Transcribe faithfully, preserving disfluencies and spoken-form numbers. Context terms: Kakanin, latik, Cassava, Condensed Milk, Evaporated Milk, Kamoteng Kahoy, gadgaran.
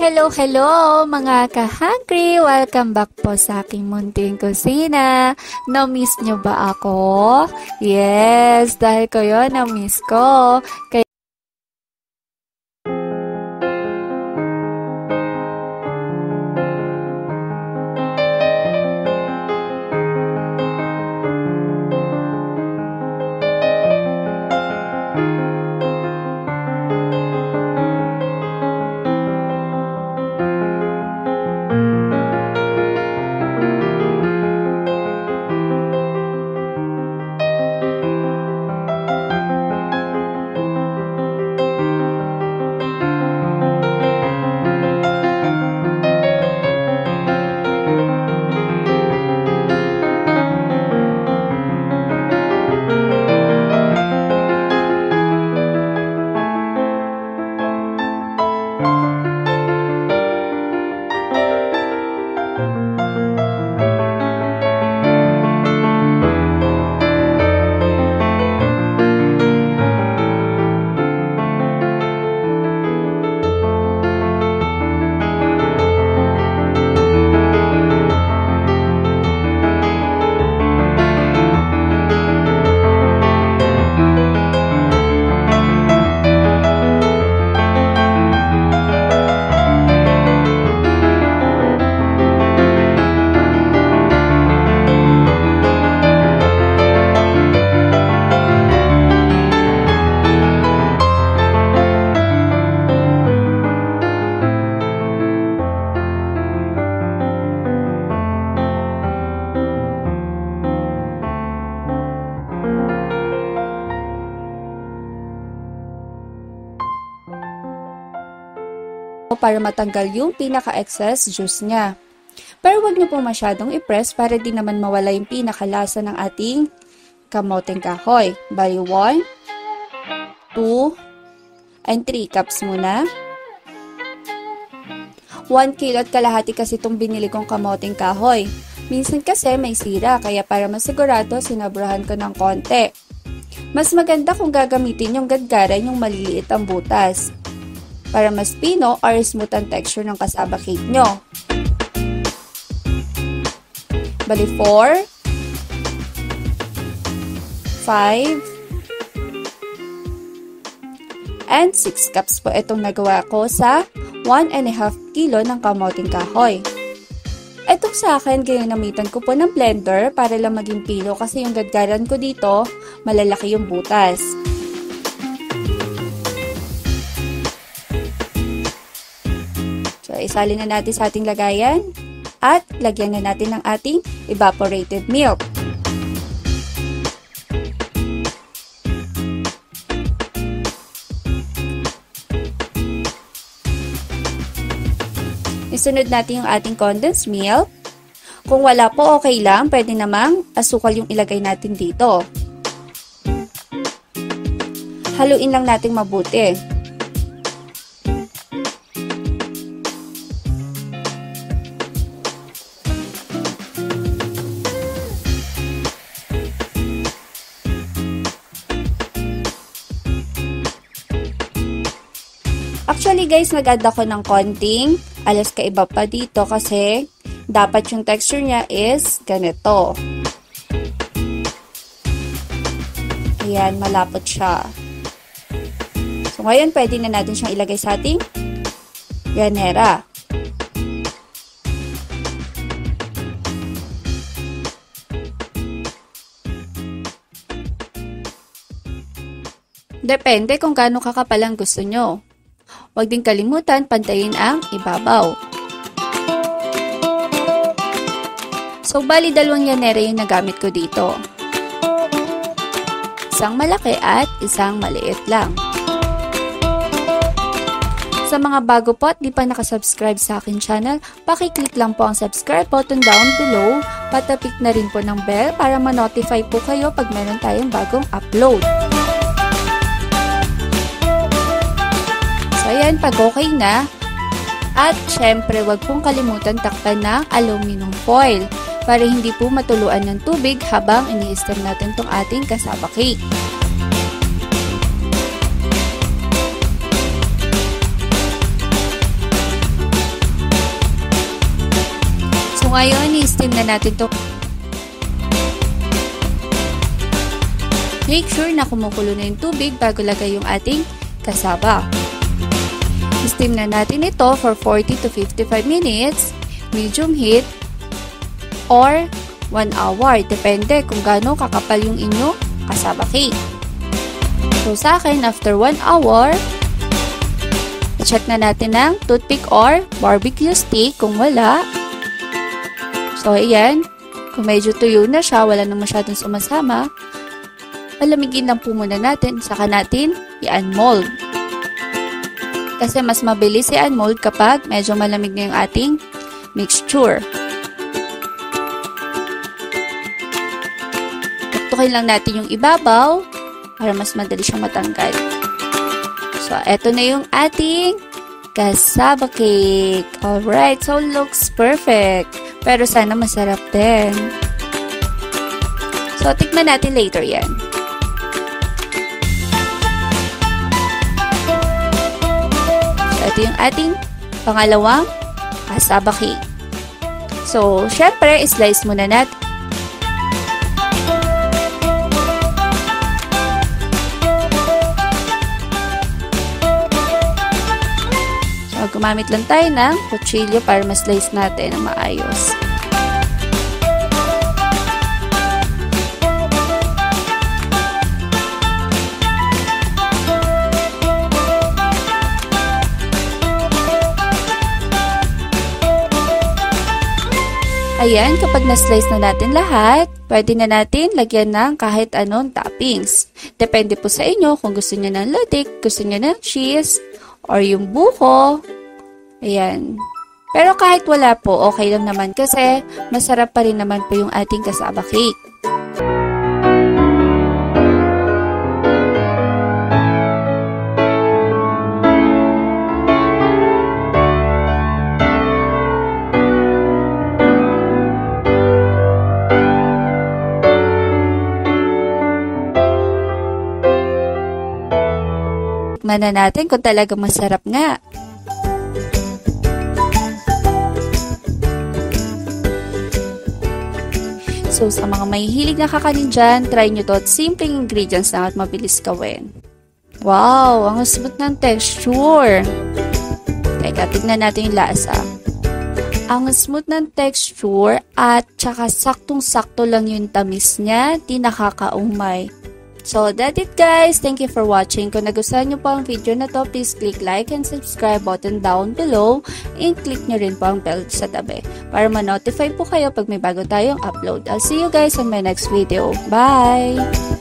Hello, hello mga ka-hungry! Welcome back po sa aking munting kusina. Na-miss nyo ba ako? Yes, dahil kayo na-miss ko. Kaya para matanggal yung pinaka-excess juice niya. Pero huwag niyo po masyadong i-press para di naman mawala yung pinakalasa ng ating kamoteng kahoy. Bali one, two, and three cups muna. one kilo at kalahati kasi itong binili kong kamoteng kahoy. Minsan kasi may sira kaya para masigurado sinabrahan ko ng konti. Mas maganda kung gagamitin yung gadgaran yung maliliit ang butas, para mas pino or smooth ang texture ng cassava cake nyo. Bali four, five, and six cups po itong nagawa ko sa one and a half kilo ng kamoteng kahoy. Itong sa akin, ginamitan ko po ng blender para lang maging pino kasi yung gadgaran ko dito, malalaki yung butas. Isali na natin sa ating lagayan at lagyan na natin ng ating evaporated milk. Isunod natin yung ating condensed milk. Kung wala po okay lang, pwede namang asukal yung ilagay natin dito. Haluin lang natin mabuti. Actually guys, nag-add ako ng konting alas kaiba pa dito kasi dapat yung texture niya is ganito. Ayan, malapot siya. So ngayon, pwede na natin siyang ilagay sa ating ganera. Depende kung gaano kakapal ang gusto nyo. Huwag din kalimutan, pantayin ang ibabaw. So, bali dalawang yanera yung nagamit ko dito. Isang malaki at isang maliit lang. Sa mga bago po at di pa nakasubscribe sa akin channel, pakiclick lang po ang subscribe button down below. Patapik na rin po ng bell para ma-notify po kayo pag meron tayong bagong upload. Ayan, pag okay na. At syempre, huwag pong kalimutan takpan ng aluminum foil para hindi po matuluan ng tubig habang ini-stir natin itong ating cassava cake. So ngayon, i-steam na natin to. Make sure na kumukulo na yung tubig bago lagay yung ating cassava. I-steam na natin ito for forty to fifty-five minutes, medium heat, or one hour. Depende kung gaano kakapal yung inyong cassava cake. So sa akin, after one hour, check na natin ng toothpick or barbecue stick kung wala. So ayan, kung medyo tuyo na siya, wala na masyadong sumasama, palamigin lang po muna natin, saka natin i-unmold. Kasi mas mabilis i-unmold kapag medyo malamig na yung ating mixture. Tuktukin lang natin yung ibabaw para mas madali siyang matanggal. So, eto na yung ating cassava cake. Alright, so looks perfect. Pero sana masarap din. So, tikman natin later yan. Ito yung ating pangalawang cassava cake. So, syempre, slice muna natin. So, gumamit lang tayo ng kutsilyo para ma-slice natin ng maayos. Ayan, kapag na-slice na natin lahat, pwede na natin lagyan ng kahit anong toppings. Depende po sa inyo kung gusto nyo ng latik, gusto nyo ng cheese, or yung buko. Ayan. Pero kahit wala po, okay lang naman kasi masarap pa rin naman po yung ating cassava cake. Na natin kung talaga masarap nga. So, sa mga may hilig na kakanin dyan, try nyo to at simpleng ingredients na at mabilis gawin. Wow! Ang smooth ng texture! Teka, tignan natin yung lasa. Ang smooth ng texture at tsaka saktong-sakto lang yung tamis niya, di nakakaumay. So that's it guys, thank you for watching. Kung nagustuhan nyo po ang video na to, please click like and subscribe button down below, and click nyo rin po ang bell sa tabi para ma-notify po kayo pag may bago tayong upload. I'll see you guys on my next video. Bye!